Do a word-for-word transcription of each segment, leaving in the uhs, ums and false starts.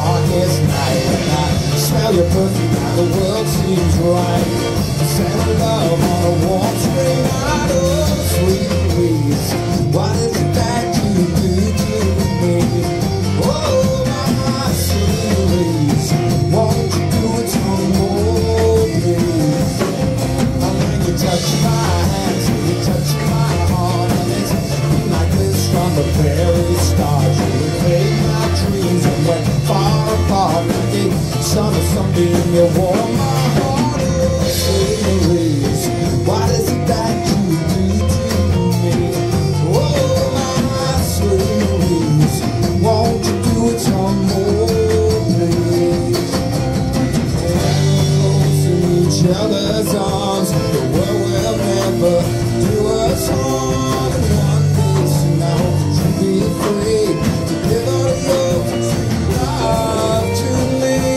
darkest night, and I smell your perfume, now the world seems right. Send a love on a warm spring night, oh sweet breeze, what is it that you do to me? Oh my sweet, won't you do it some more, please? And when you touch my hands, when you touch my heart, and it's been like this from the very start. Summer, something you warm my heart, oh sweet breeze, what is it that you do to me? Oh my sweet breeze, won't you do it some more, please? Close in each other's arms, the world will never do us harm. One piece now should be free to give our love, to love to me.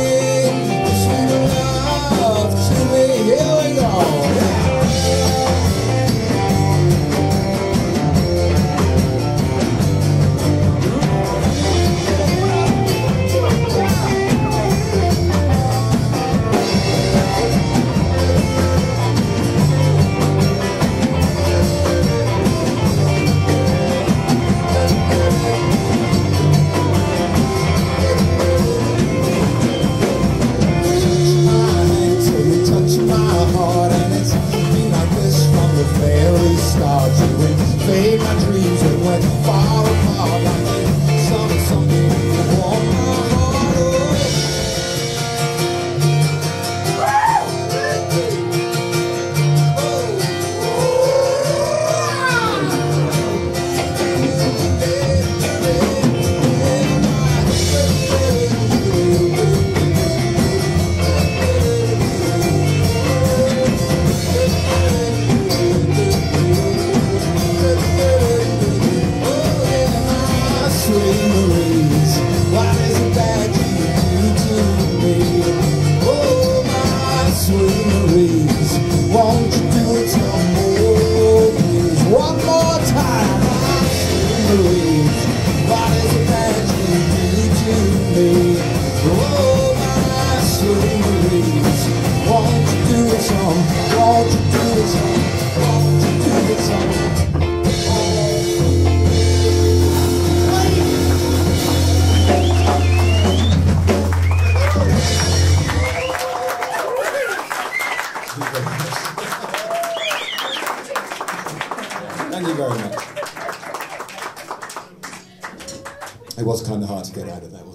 Thank you very much. It was kind of hard to get out of that, wasn't it?